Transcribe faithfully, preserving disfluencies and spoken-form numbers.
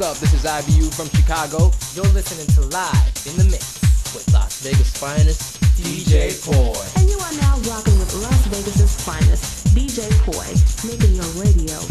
What's up? This is I V U from Chicago. You're listening to Live in the Mix with Las Vegas' finest, D J Poy. And you are now rocking with Las Vegas' finest, D J Poy, making your radio